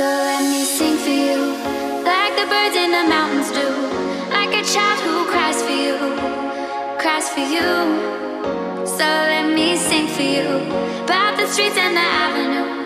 So let me sing for you, like the birds in the mountains do, like a child who cries for you, cries for you. So let me sing for you, about the streets and the avenue.